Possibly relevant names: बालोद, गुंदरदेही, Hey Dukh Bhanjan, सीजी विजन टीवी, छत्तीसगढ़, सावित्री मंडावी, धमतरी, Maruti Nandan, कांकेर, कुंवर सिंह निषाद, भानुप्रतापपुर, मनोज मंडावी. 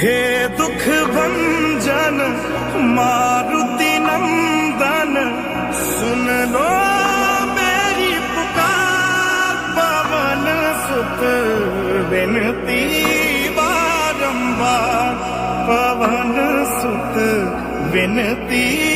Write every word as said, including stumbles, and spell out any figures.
हे दुख भंजन मारुति नंदन, सुन लो मेरी पुकार। पवन सुत विनती बारंबार, पवन सुत विनती।